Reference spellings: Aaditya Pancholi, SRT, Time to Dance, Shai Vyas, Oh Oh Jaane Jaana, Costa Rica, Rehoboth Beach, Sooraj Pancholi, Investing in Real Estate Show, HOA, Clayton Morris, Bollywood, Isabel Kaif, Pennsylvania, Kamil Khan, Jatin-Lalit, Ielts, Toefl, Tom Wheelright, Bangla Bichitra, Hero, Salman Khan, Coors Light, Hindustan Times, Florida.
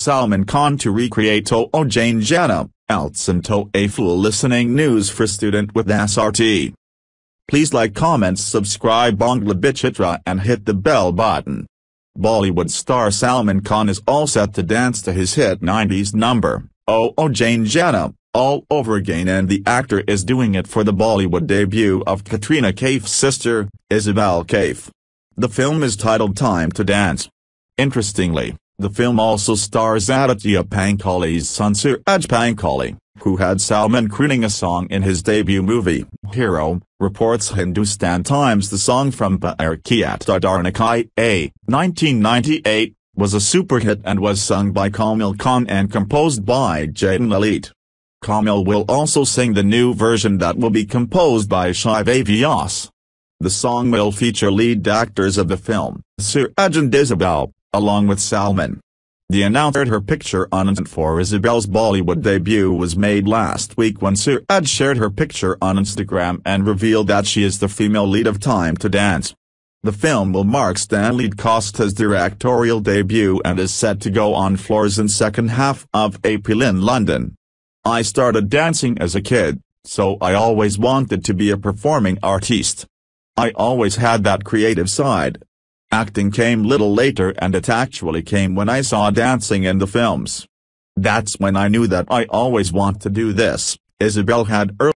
Salman Khan to recreate Oh Oh Jaane Jaana, Ielts and Toefl. Listening news for student with SRT. Please like, comment, subscribe Bangla Bichitra and hit the bell button. Bollywood star Salman Khan is all set to dance to his hit 90s number, Oh Oh Jaane Jaana, all over again, and the actor is doing it for the Bollywood debut of Katrina Kaif's sister, Isabel Kaif. The film is titled Time to Dance. Interestingly, the film also stars Aaditya Pancholi's son Sooraj Pancholi, who had Salman crooning a song in his debut movie, Hero, reports Hindustan Times. The song from Bairkiat Adarnakai A, 1998, was a super hit and was sung by Kamil Khan and composed by Jatin-Lalit. Kamil will also sing the new version that will be composed by Shai Vyas. The song will feature lead actors of the film, Sooraj and Isabel, along with Salman. The announcer her picture on Insta for Isabel's Bollywood debut was made last week when Sooraj shared her picture on Instagram and revealed that she is the female lead of Time to Dance. The film will mark Stanley Costa's directorial debut and is set to go on floors in second half of April in London. I started dancing as a kid, so I always wanted to be a performing artiste. I always had that creative side. Acting came little later, and it actually came when I saw dancing in the films. That's when I knew that I always want to do this, Isabel had earlier.